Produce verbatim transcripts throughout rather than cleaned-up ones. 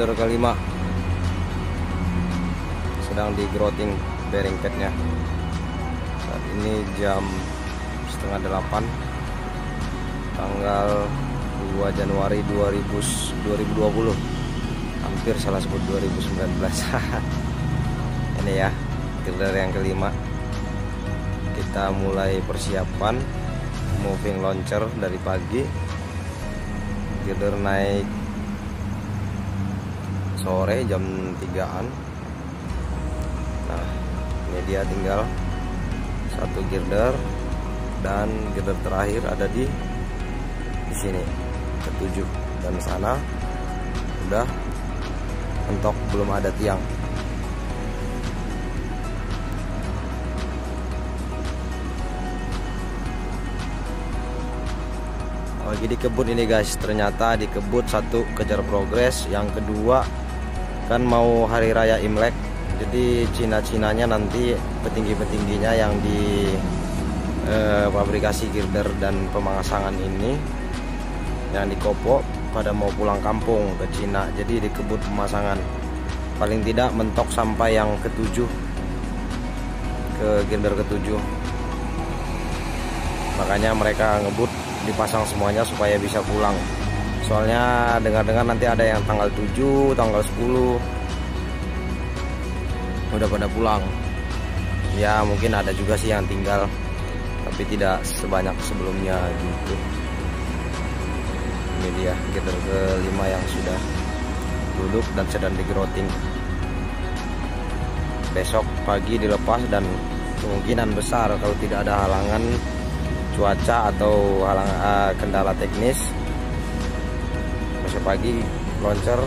Girder kelima sedang digroting bearing padnya. Saat ini jam setengah delapan tanggal dua Januari dua ribu dua puluh, hampir salah sebut dua ribu sembilan belas. Ini ya girder yang kelima, kita mulai persiapan moving launcher dari pagi, girder naik sore jam tigaan. Nah, ini dia tinggal satu girder, dan girder terakhir ada di di sini ketujuh, dan sana udah mentok, belum ada tiang. Lagi di kebut ini guys, ternyata di kebut satu kejar progres, yang kedua kan mau hari raya Imlek, jadi cina-cinanya nanti petinggi-petingginya yang di eh, fabrikasi girder dan pemasangan ini yang di Kopo pada mau pulang kampung ke Cina, jadi di kebut pemasangan paling tidak mentok sampai yang ketujuh, ke girder ketujuh, makanya mereka ngebut dipasang semuanya supaya bisa pulang. Soalnya dengar-dengar nanti ada yang tanggal tujuh, tanggal sepuluh udah pada pulang. Ya mungkin ada juga sih yang tinggal, tapi tidak sebanyak sebelumnya gitu. Ini dia girder kelima yang sudah duduk dan sedang digroting. Besok pagi dilepas, dan kemungkinan besar kalau tidak ada halangan cuaca atau halang, uh, kendala teknis, besok pagi launcher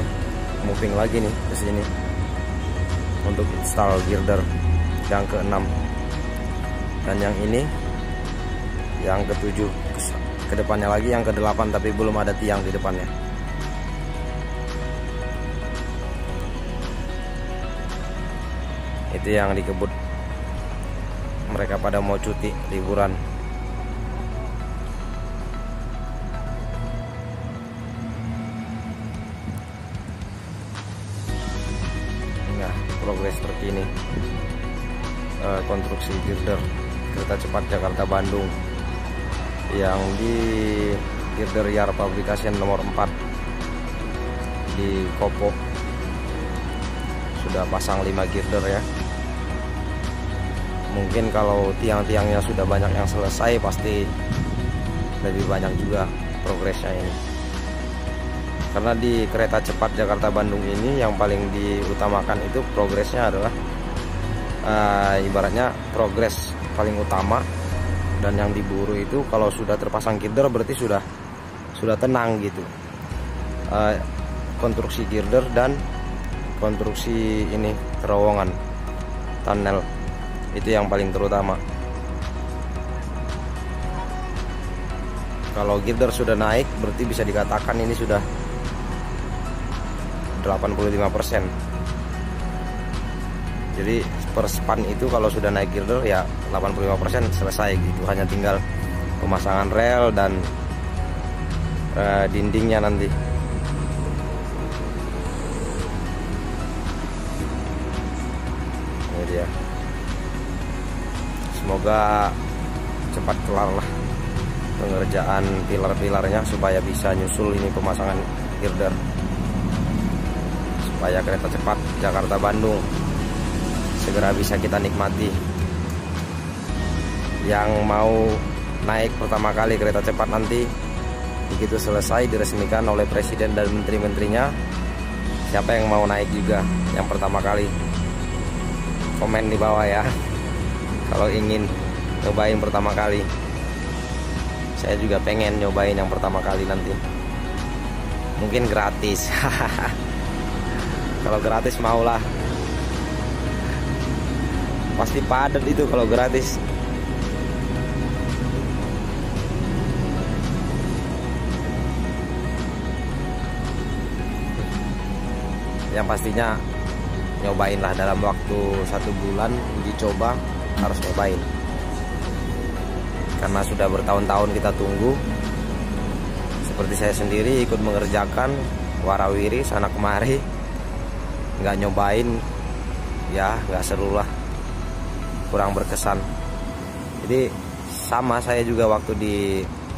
moving lagi nih ke sini untuk install girder yang keenam, dan yang ini yang ketujuh, ke depannya lagi yang kedelapan, tapi belum ada tiang di depannya. Itu yang dikebut, mereka pada mau cuti liburan. Progres terkini uh, konstruksi girder kereta cepat Jakarta Bandung yang di girder yard pabrikasi nomor empat di Kopo, sudah pasang lima girder ya. Mungkin kalau tiang-tiangnya sudah banyak yang selesai, pasti lebih banyak juga progresnya ini. Karena di kereta cepat Jakarta Bandung ini yang paling diutamakan itu progresnya adalah uh, ibaratnya progres paling utama, dan yang diburu itu kalau sudah terpasang girder berarti sudah sudah tenang gitu. Uh, konstruksi girder dan konstruksi ini terowongan tunnel itu yang paling terutama. Kalau girder sudah naik berarti bisa dikatakan ini sudah delapan puluh lima persen. Jadi per span itu kalau sudah naik girder ya delapan puluh lima persen selesai gitu. Hanya tinggal pemasangan rel dan uh, dindingnya nanti. Ini dia. Semoga cepat kelar lah pengerjaan pilar-pilarnya supaya bisa nyusul ini pemasangan girder, supaya kereta cepat Jakarta Bandung segera bisa kita nikmati. Yang mau naik pertama kali kereta cepat nanti begitu selesai diresmikan oleh presiden dan menteri-menterinya, siapa yang mau naik juga yang pertama kali, komen di bawah ya kalau ingin nyobain pertama kali. Saya juga pengen nyobain yang pertama kali nanti, mungkin gratis. Kalau gratis maulah, pasti padat itu kalau gratis. Yang pastinya nyobainlah dalam waktu satu bulan, dicoba harus nyobain. Karena sudah bertahun-tahun kita tunggu, seperti saya sendiri ikut mengerjakan warawiri sana kemari. nggak nyobain ya nggak seru lah, kurang berkesan. Jadi sama saya juga waktu di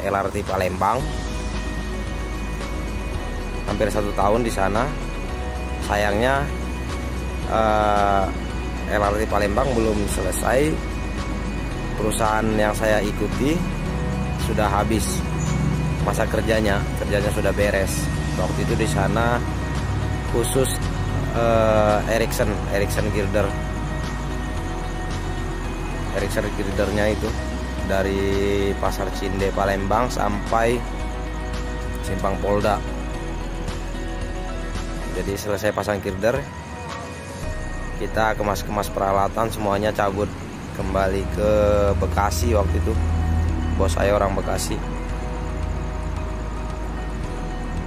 L R T Palembang hampir satu tahun di sana. Sayangnya eh, L R T Palembang belum selesai, perusahaan yang saya ikuti sudah habis masa kerjanya, kerjanya sudah beres. Waktu itu di sana khusus eh, Erickson, Erickson girder, Erickson girdernya itu dari Pasar Cinde Palembang sampai Simpang Polda. Jadi selesai pasang girder, kita kemas-kemas peralatan semuanya cabut kembali ke Bekasi. Waktu itu bos saya orang Bekasi,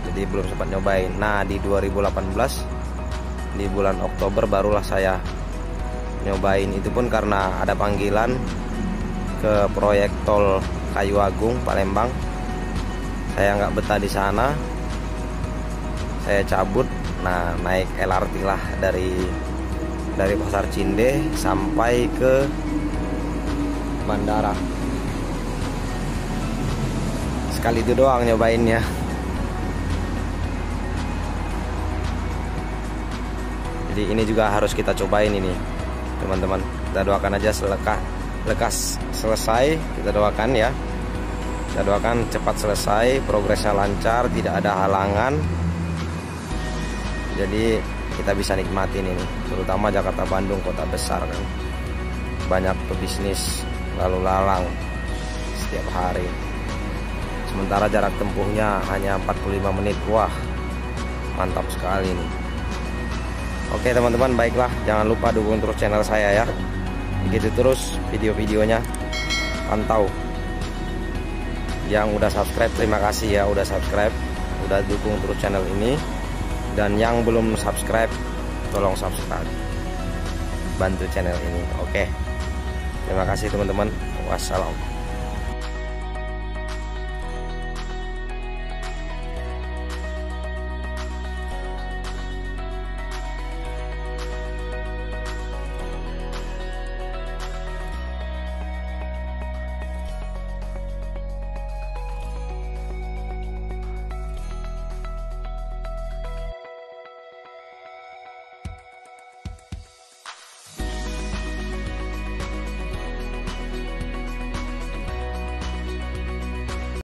jadi belum sempat nyobain. Nah di dua ribu delapan belas di bulan Oktober barulah saya nyobain, itu pun karena ada panggilan ke proyek tol Kayu Agung Palembang. Saya nggak betah di sana, saya cabut. Nah naik L R T lah dari dari Pasar Cinde sampai ke Mandara. Sekali itu doang nyobainnya. Jadi ini juga harus kita cobain ini teman-teman. Kita doakan aja selekas, lekas selesai, kita doakan ya. Kita doakan cepat selesai, progresnya lancar, tidak ada halangan. Jadi kita bisa nikmatin ini, terutama Jakarta Bandung, kota besar kan, banyak pebisnis lalu lalang setiap hari. Sementara jarak tempuhnya hanya empat puluh lima menit, wah mantap sekali nih. Oke teman-teman, baiklah, jangan lupa dukung terus channel saya ya, begitu terus video-videonya, pantau. Yang udah subscribe terima kasih ya, udah subscribe, udah dukung terus channel ini. Dan yang belum subscribe, tolong subscribe, bantu channel ini. Oke, terima kasih teman-teman. Wassalam.